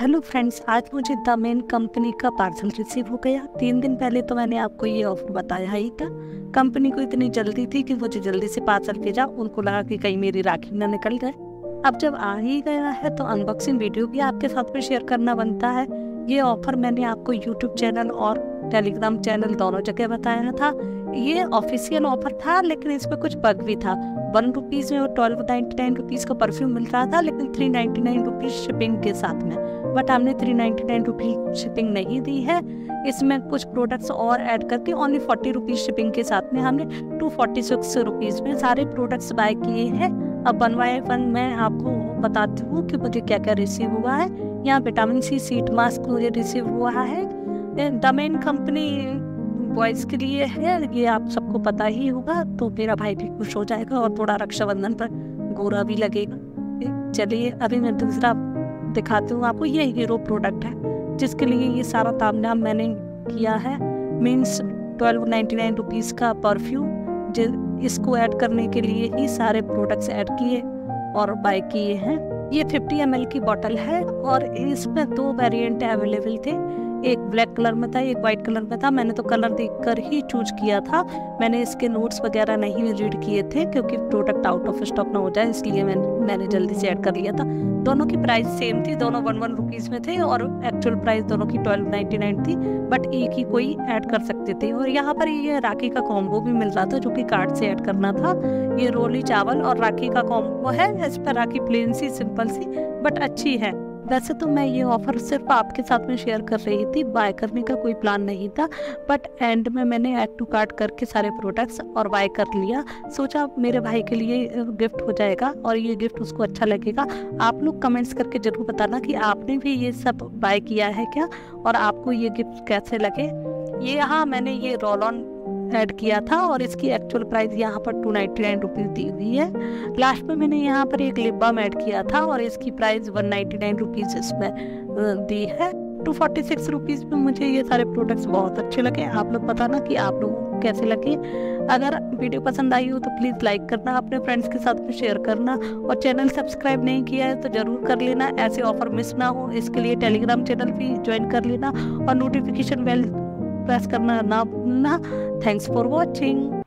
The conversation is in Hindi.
हेलो फ्रेंड्स, आज मुझे द मैन कंपनी का पार्सल रिसीव हो गया। 3 दिन पहले तो मैंने आपको ये ऑफर बताया ही था। कंपनी को इतनी जल्दी थी कि मुझे जल्दी से पार्सल भेजा। उनको लगा कि कहीं मेरी राखी ना निकल जाए। अब जब आ ही गया है तो अनबॉक्सिंग वीडियो भी आपके साथ में शेयर करना बनता है। ये ऑफर मैंने आपको यूट्यूब चैनल और टेलीग्राम चैनल दोनों जगह बताया था। ये ऑफिशियल ऑफर था, लेकिन इसमें कुछ बग भी था। 1 रुपीज़ में और 1299 रुपीज़ का परफ्यूम मिल रहा था, लेकिन 399 रुपीज़ शिपिंग के साथ में। बट हमने 399 रुपीज़ शिपिंग नहीं दी है। इसमें कुछ प्रोडक्ट्स और ऐड करके ओनली 40 रुपीज़ शिपिंग के साथ में हमने 246 रुपीज़ में सारे प्रोडक्ट्स बाय किए हैं। अब 1 बाय 1 मैं आपको बताती हूँ कि मुझे क्या क्या रिसीव हुआ है। यहाँ विटामिन सी सीट मास्क मुझे रिसीव हुआ है। द मैन कंपनी बॉयज़ के लिए है, ये आप सबको पता ही होगा। तो मेरा भाई भी खुश हो जाएगा और थोड़ा रक्षाबंधन पर गोरा भी लगेगा। चलिए अभी मैं दूसरा दिखाती हूँ आपको। ये हीरो प्रोडक्ट है जिसके लिए ये सारा तामझाम मैंने किया है। मीन्स 1299 रुपीज़ का परफ्यूम, इसको ऐड करने के लिए ही सारे प्रोडक्ट्स ऐड किए और बाय किए हैं। ये 50 ml की बॉटल है और इसमें 2 वेरिएंट अवेलेबल थे। एक ब्लैक कलर में था, एक वाइट कलर में था। मैंने तो कलर देखकर ही चूज किया था। मैंने इसके नोट्स वगैरह नहीं रीड किए थे क्योंकि प्रोडक्ट आउट ऑफ स्टॉक ना हो जाए, इसलिए मैंने जल्दी से ऐड कर लिया था। दोनों की प्राइस सेम थी, दोनों 11 रुपीज़ में थे और एक्चुअल प्राइस दोनों की 1299 थी। बट एक ही कोई ऐड कर सकते थे। और यहाँ पर ये राखी का कॉम्बो भी मिल रहा था जो कि कार्ड से ऐड करना था। ये रोली चावल और राखी का कॉम्बो है। इस पर राखी प्लेन सी, सिंपल सी, बट अच्छी है। वैसे तो मैं ये ऑफ़र सिर्फ आपके साथ में शेयर कर रही थी, बाय करने का कोई प्लान नहीं था। बट एंड में मैंने ऐड टू कार्ट करके सारे प्रोडक्ट्स और बाय कर लिया। सोचा मेरे भाई के लिए गिफ्ट हो जाएगा और ये गिफ्ट उसको अच्छा लगेगा। आप लोग कमेंट्स करके ज़रूर बताना कि आपने भी ये सब बाय किया है क्या और आपको ये गिफ्ट कैसे लगे। ये यहाँ मैंने ये रोल ऑन ऐड किया था और इसकी एक्चुअल प्राइस यहाँ पर 299 रुपीज़ दी हुई है। लास्ट में मैंने यहाँ पर एक लिप बाम ऐड किया था और इसकी प्राइस 199 रुपीज़ इसमें दी है। 246 रुपीज़ में मुझे ये सारे प्रोडक्ट्स बहुत अच्छे लगे। आप लोग बताना कि आप लोगों को कैसे लगे। अगर वीडियो पसंद आई हो तो प्लीज़ लाइक करना, अपने फ्रेंड्स के साथ में शेयर करना और चैनल सब्सक्राइब नहीं किया है तो ज़रूर कर लेना। ऐसे ऑफर मिस ना हो इसके लिए टेलीग्राम चैनल भी ज्वाइन कर लेना और नोटिफिकेशन बेल प्रेस करना ना भूलना। Thanks for watching.